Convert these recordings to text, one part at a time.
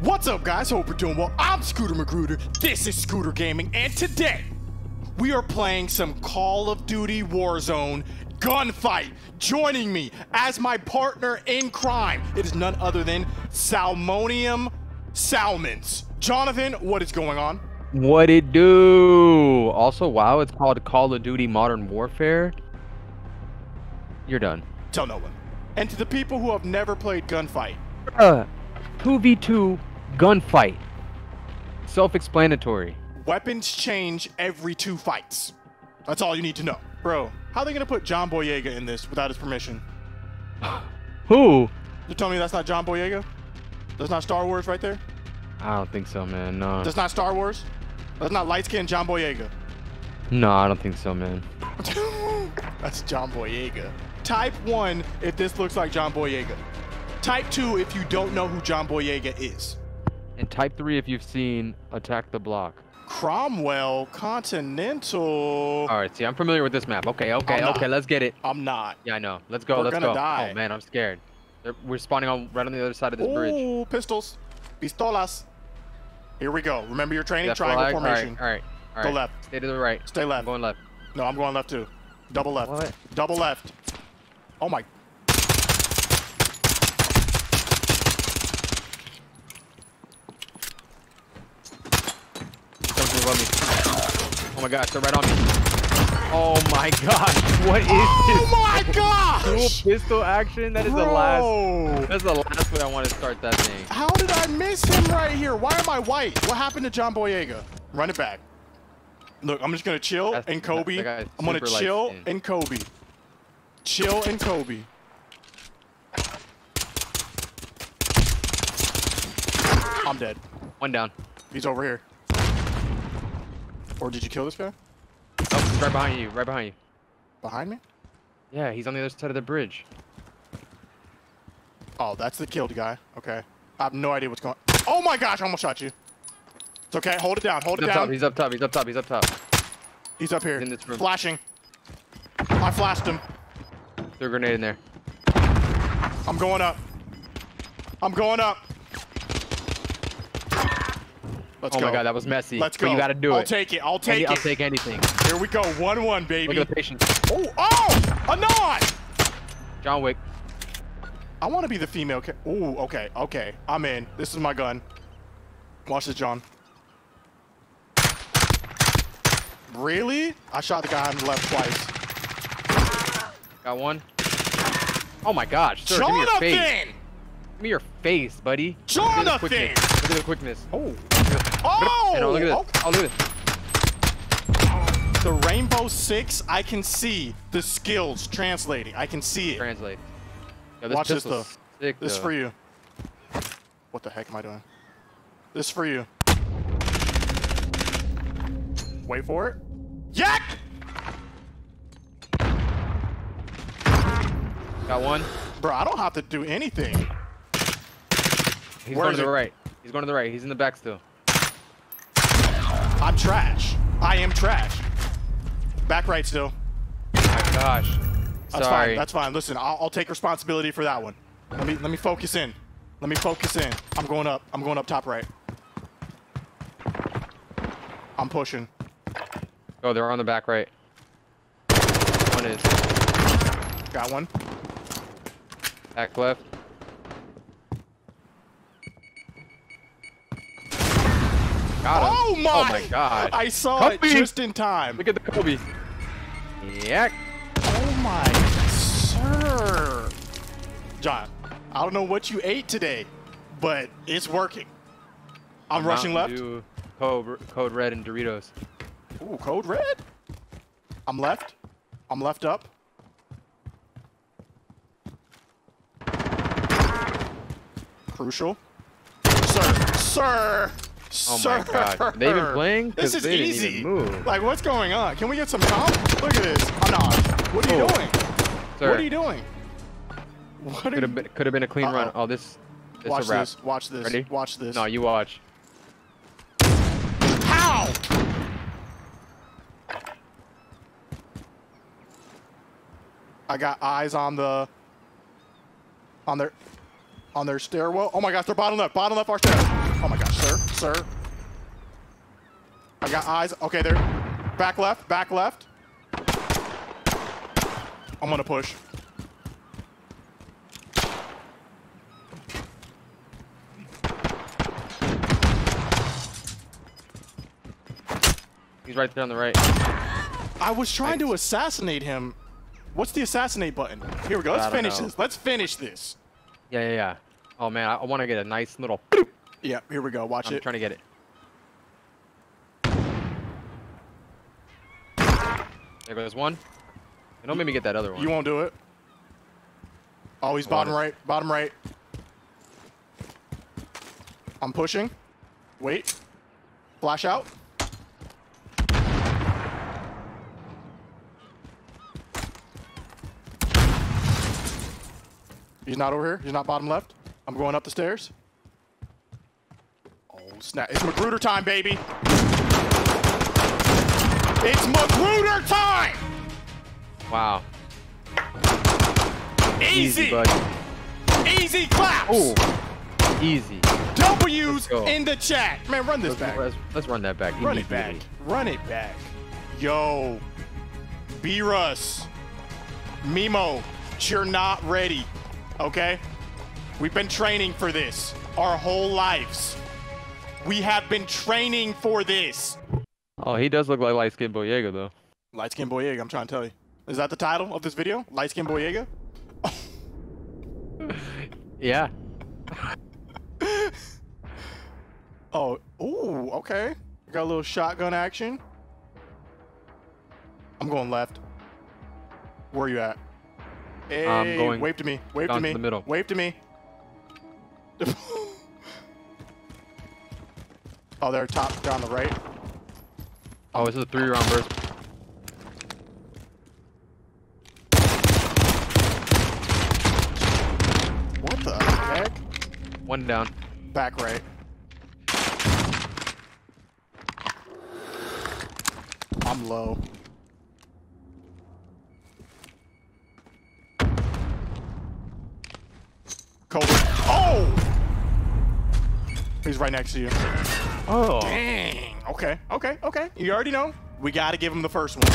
What's up, guys? Hope you're doing well. I'm Scooter Magruder. This is Scooter Gaming, and today we are playing some Call of Duty Warzone gunfight. Joining me as my partner in crime, it is none other than Salmonium Salmons. Jonathan, what is going on? What it do? Also, wow, it's called Call of Duty Modern Warfare. You're done. Tell no one. And to the people who have never played gunfight. 2v2 gunfight. Self-explanatory. Weapons change every 2 fights. That's all you need to know. Bro, how are they gonna put John Boyega in this without his permission? Who? You're telling me that's not John Boyega? That's not Star Wars right there? I don't think so, man. No. That's not Star Wars? That's not light-skinned John Boyega? No, I don't think so, man. That's John Boyega. Type 1 if this looks like John Boyega. Type 2 if you don't know who John Boyega is. And type 3 if you've seen Attack the Block. Cromwell Continental. All right, see, I'm familiar with this map. Okay, let's get it. I'm not. Yeah, I know. Let's go, let's go. Die. Oh, man, I'm scared. We're spawning on right on the other side of this bridge. Ooh, pistols. Pistolas. Here we go. Remember your training, triangle formation. All right. Go left. Stay to the right. Stay left. I'm going left. No, I'm going left too. Double left. What? Double left. Oh, my. Oh my gosh, they're right on me. Oh my gosh, what is this? Oh my gosh! Dual pistol action? That is the last. That's the last way I want to start that thing. How did I miss him right here? Why am I white? What happened to John Boyega? Run it back. Look, I'm just gonna chill and Kobe. I'm gonna chill and Kobe. Chill and Kobe. I'm dead. One down. He's over here. Or did you kill this guy? Oh, he's right behind you, Behind me? Yeah, he's on the other side of the bridge. Oh, that's the killed guy. Okay. I have no idea what's going on. Oh my gosh, I almost shot you. It's okay, hold it down, hold it down. He's up top, He's up here. He's in this room. Flashing. I flashed him. Threw a grenade in there. I'm going up. Let's go. Oh my god, that was messy. Let's go. But you gotta do it. I'll take it. I'll take it. I'll take anything. Here we go. 1-1, baby. Look at the patience. Oh, a nod! John Wick. I want to be the female. Oh, okay, I'm in. This is my gun. Watch this, John. Really? I shot the guy on the left twice. Got one. Oh my gosh. Sir, Jonathan! Give me your face, buddy. Jonathan! Look at the quickness. Oh. Oh! Look at this. The Rainbow Six, I can see the skills translating. I can see it. Translate. Yo, this Watch this though. This is for you. What the heck am I doing? This is for you. Wait for it. Yak! Got one. Bro, I don't have to do anything. He's going to the right. He's going to the right. He's in the back still. I'm trash. I am trash. Back right still. Oh my gosh. That's fine. That's fine. Listen, I'll take responsibility for that one. Let me focus in. I'm going up. Top right. I'm pushing. Oh, they're on the back right. One is. Got one. Back left. Oh my god. I saw it just in time. Look at the Kobe. Yak. Oh my sir. John, I don't know what you ate today, but it's working. I'm rushing left. Code Red and Doritos. Ooh, Code Red? I'm left. I'm left up. Crucial. Sir. Oh my god. They've been playing? This is easy. Like, what's going on? Can we get some comp? Look at this. I'm not. What are you doing? Sir. What are you doing? Could have been a clean run. Oh, this watch a wrap. Watch this. Ready? Watch this. No, you watch. How? I got eyes on the on their stairwell. Oh my gosh, they're bottom left. Bottom left our stairwell. Oh my gosh, sir, sir. I got eyes. Okay, they're back left, back left. I'm gonna push. He's right there on the right. I was trying to assassinate him. What's the assassinate button? Here we go. Let's finish this. Let's finish this. Yeah, yeah, yeah. Oh man, I want to get a nice little. Yeah, here we go. Watch it. I'm trying to get it. There goes one. And don't make me get that other one. You won't do it. Oh, he's bottom right. Bottom right. I'm pushing. Wait. Flash out. He's not over here. He's not bottom left. I'm going up the stairs. Oh, snap. It's Magruder time, baby. It's Magruder time! Wow. Easy. Easy, buddy. Easy claps. Ooh. Easy. W's in the chat. Man, run this back. Let's run that back. Run it back. Run it back. Yo. Beerus. Mimo. You're not ready. Okay? We've been training for this our whole lives. We have been training for this. Oh, he does look like Light-Skinned Boyega, though. Light-Skinned Boyega, I'm trying to tell you. Is that the title of this video? Light-Skinned Boyega? Yeah. Oh, ooh, okay. Got a little shotgun action. I'm going left. Where are you at? Hey, I'm going wave to me. Wave to me. The middle. Wave to me. Oh, they're top down the right. Oh, this is a 3-round burst. What the heck? One down. Back right. I'm low. He's right next to you. Oh. Dang. Okay. Okay. Okay. You already know. We got to give him the first one.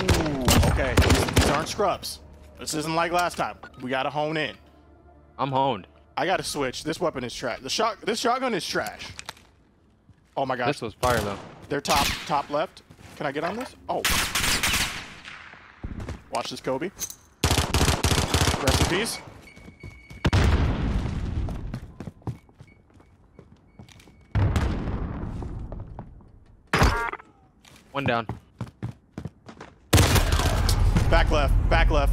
Ooh, okay. These aren't scrubs. This isn't like last time. We got to hone in. I'm honed. I got to switch. This weapon is trash. This shotgun is trash. Oh my gosh. This was fire though. They're top left. Can I get on this? Oh. Watch this, Kobe. Rest in peace. One down. Back left,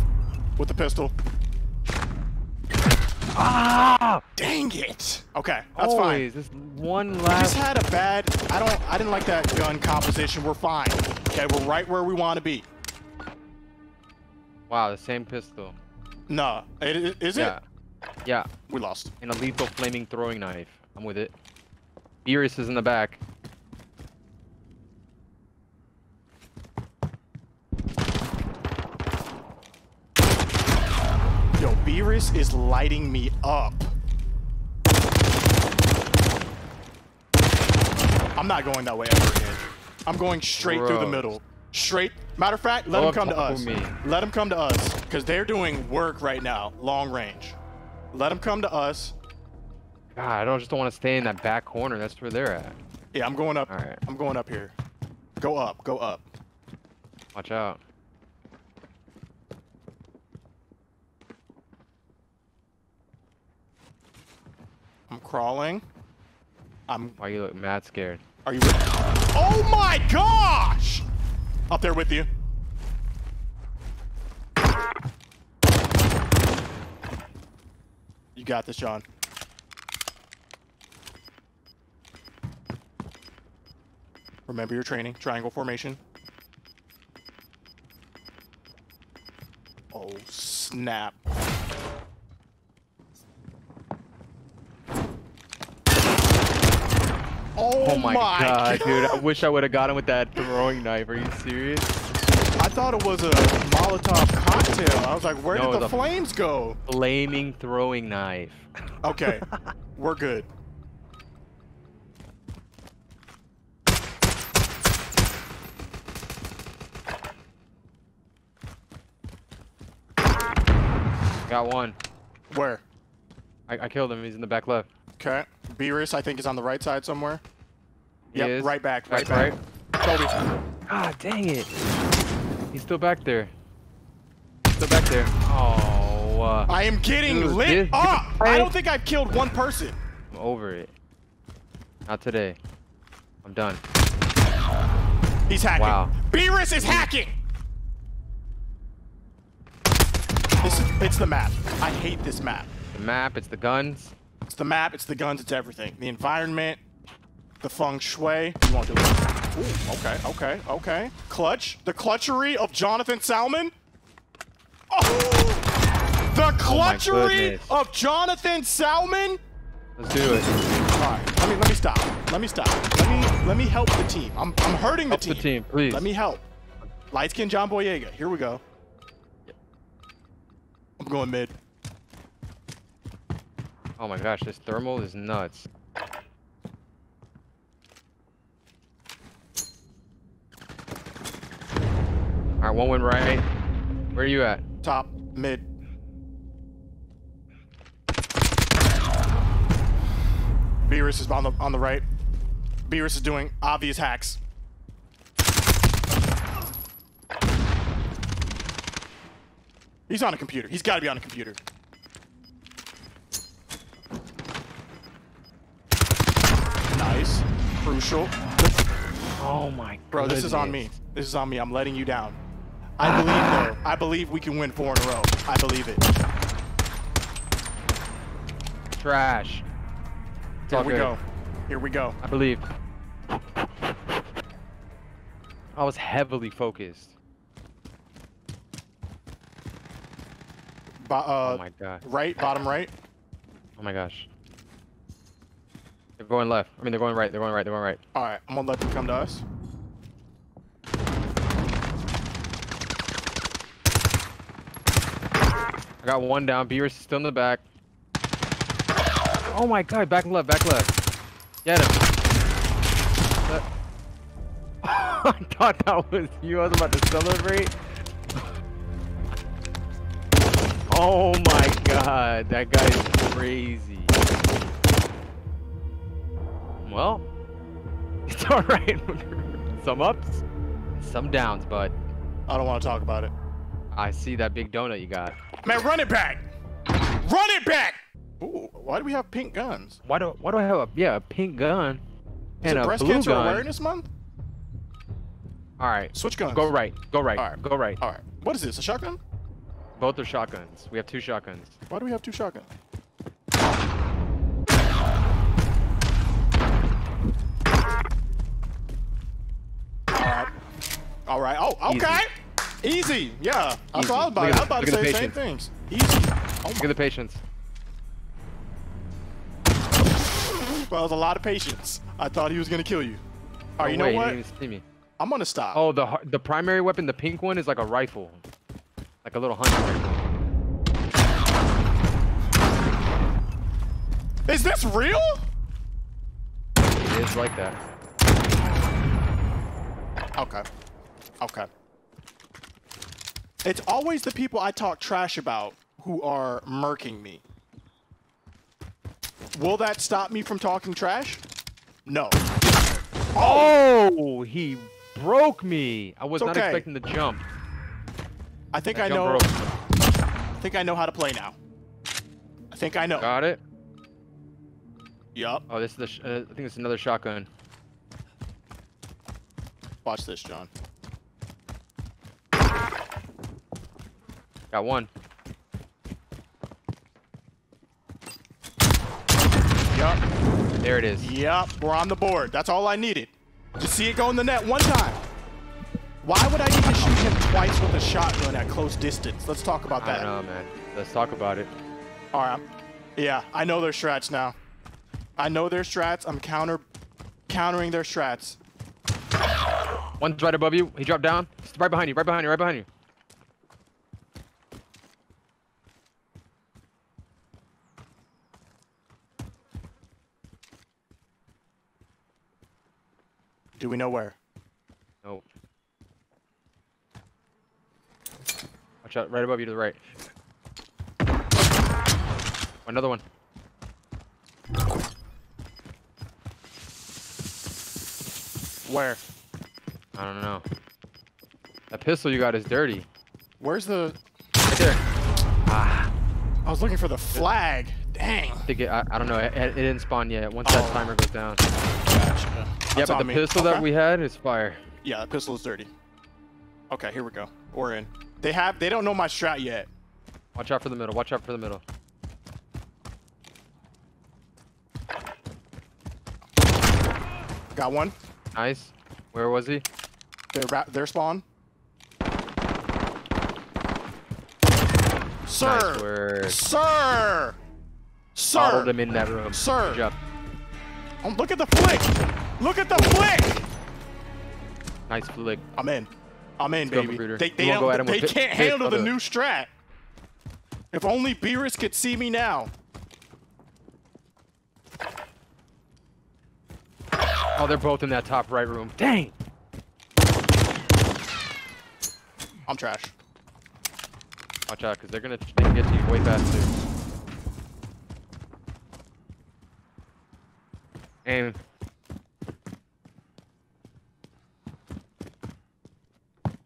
with the pistol. Ah! Dang it! Okay, that's fine. This one last. We just had a bad. I didn't like that gun composition. We're fine. Okay, we're right where we want to be. Wow, the same pistol. Nah, is it? Yeah. We lost. And a lethal flaming throwing knife. I'm with it. Beerus is in the back. Beerus is lighting me up. I'm not going that way ever again. I'm going straight through the middle. Straight. Matter of fact, let him come to us. Let him come to us. Because they're doing work right now. Long range. Let him come to us. God, I just don't want to stay in that back corner. That's where they're at. Yeah, I'm going up. All right. I'm going up here. Go up. Go up. Watch out. I'm crawling. Why you look mad scared? Are you? Oh my gosh! Up there with you. You got this, John. Remember your training. Triangle formation. Oh snap. Oh my god, dude. I wish I would have got him with that throwing knife. Are you serious? I thought it was a Molotov cocktail. I was like, where did the flames go? Flaming throwing knife. Okay, we're good. Got one. Where? I killed him. He's in the back left. Okay. Beerus, I think, is on the right side somewhere. Yep, right back. Right back. Kobe. Ah, dang it. He's still back there. Still back there. Oh. I am getting lit up. I don't think I've killed one person. I'm over it. Not today. I'm done. He's hacking. Wow. Beerus is hacking. It's the map. I hate this map. The map, it's the guns. It's the map, it's the guns, it's everything. The environment, the feng shui. You won't do it. Ooh, okay, okay, okay. Clutch. The clutchery of Jonathan Salmon. Oh! The clutchery of Jonathan Salmon. Let's do it. All right, let me stop. Let me help the team. I'm hurting the team. Help the team, please. Let me help. Lightskin John Boyega. Here we go. I'm going mid. Oh my gosh, this thermal is nuts. Alright, one went right. Where are you at? Top, mid. Beerus is on the right. Beerus is doing obvious hacks. He's on a computer. He's got to be on a computer. Nice. Crucial. Oh my god. Bro, this is on me. This is on me. I'm letting you down. I believe though. I believe we can win 4 in a row. I believe it. Trash. Here we go. Here we go. I believe. I was heavily focused. Oh my god. Right, bottom right. Oh my gosh. They're going left. I mean, they're going right. They're going right. All right, I'm gonna let them come to us. I got one down. Beerus is still in the back. Oh my god, back left, back left. Get him. I thought that was you. I was about to celebrate. Oh my god, that guy is crazy. Well, it's alright. Some ups, some downs, bud. I don't want to talk about it. I see that big donut you got. Man, run it back! Run it back! Ooh, why do we have pink guns? Why do I have a pink gun and a blue gun? Is it Breast Cancer Awareness Month? Alright. Switch guns. Go right, go right, alright. Go right. Alright. What is this, a shotgun? Both are shotguns. We have 2 shotguns. Why do we have 2 shotguns? All right. Oh, okay. Easy. Yeah. I thought about it. I was about to say the same things. Easy. Oh, look at the patience. Well, it was a lot of patience. I thought he was gonna kill you. All right. You know what? You didn't even see me. I'm gonna stop. Oh, the primary weapon, the pink one, is like a rifle. Like a little hunter. Is this real? It is like that. Okay. Okay. It's always the people I talk trash about who are murking me. Will that stop me from talking trash? No. Oh, he broke me. I was not expecting the jump. I think I know how to play now. I think I know. Got it. Yup. Oh, this is the. I think it's another shotgun. Watch this, John. Got one. Yup. There it is. Yup. We're on the board. That's all I needed. Just see it go in the net one time. Why would I need to shoot him twice with a shotgun at close distance? Let's talk about that. I don't know, man. Let's talk about it. All right. Yeah, I know their strats now. I know their strats. I'm countering their strats. One's right above you. He dropped down. It's right behind you. Right behind you. Right behind you. Do we know where? Nope. Right above you to the right. Another one. Where? I don't know. That pistol you got is dirty. Where's the... Right there. Ah. I was looking for the flag. Dang. I don't know. It didn't spawn yet. Once that timer goes down. Gotcha. Yeah, but the pistol that we had is fire. Yeah, the pistol is dirty. Okay, here we go. We're in. They don't know my strat yet. Watch out for the middle. Watch out for the middle. Got one. Nice. Where was he? Their spawn. Sir. Nice work. Sir. Sir. Bottled him in that room. Sir. Good job. Oh, look at the flick. Look at the flick. Nice flick. I'm in. I'm in, baby. They can't handle the new strat. If only Beerus could see me now. Oh, they're both in that top right room. Dang. I'm trash. Watch out, because they can get to you way faster. Aim.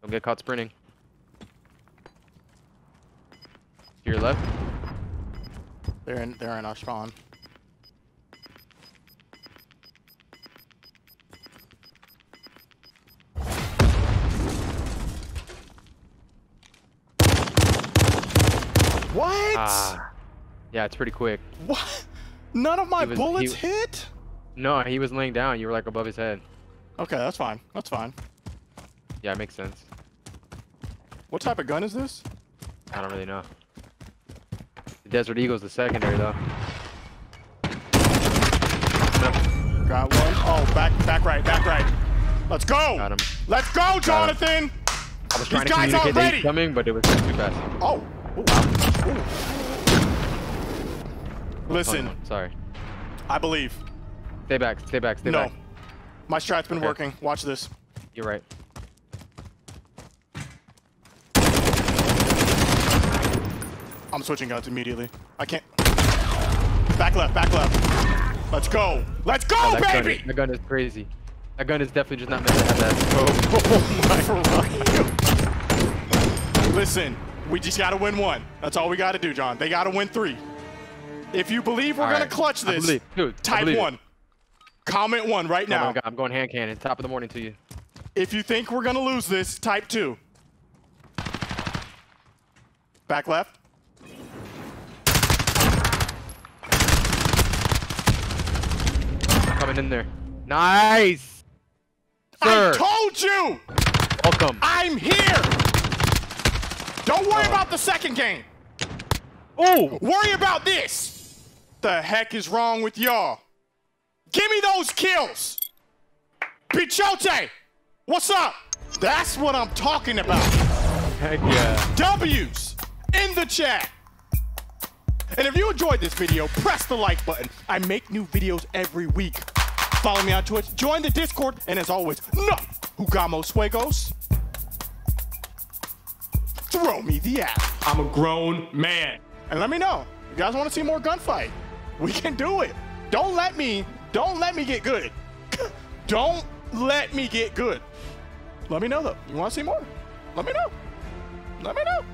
Don't get caught sprinting. To your left. They're in our spawn. What? Yeah, it's pretty quick. What? None of my bullets hit? No, he was laying down. You were like above his head. Okay, that's fine. That's fine. Yeah, it makes sense. What type of gun is this? I don't really know. The Desert Eagle's the secondary though. Nope. Got one. Oh, back right, back right. Let's go. Got him. Let's go, Jonathan. I was trying to communicate that he's coming, but it was too fast. Oh. Ooh. Ooh. Listen. Sorry. I believe. Stay back. Stay back. Stay back. No. My strat's been working. Watch this. You're right. I'm switching guns immediately. I can't. Back left. Back left. Let's go. Let's go, baby. That gun is crazy. That gun is definitely just not meant to have that. Oh my God. Listen. We just got to win one. That's all we got to do, John. They got to win three. If you believe we're going to clutch this, type one. Comment one right now. I'm going hand cannon. Top of the morning to you. If you think we're going to lose this, type two. Back left. Coming in there. Nice. Sir. I told you. Welcome. I'm here. Don't worry about the second game. Oh, worry about this. The heck is wrong with y'all? Give me those kills. Pichote, what's up? That's what I'm talking about. Heck yeah. W's in the chat. And if you enjoyed this video, press the like button. I make new videos every week. Follow me on Twitch, join the Discord, and as always, no jugamos juegos. Throw me the app. I'm a grown man. And let me know. You guys want to see more gunfight? We can do it. Don't let me get good. Don't let me get good. Let me know though. You want to see more? Let me know. Let me know.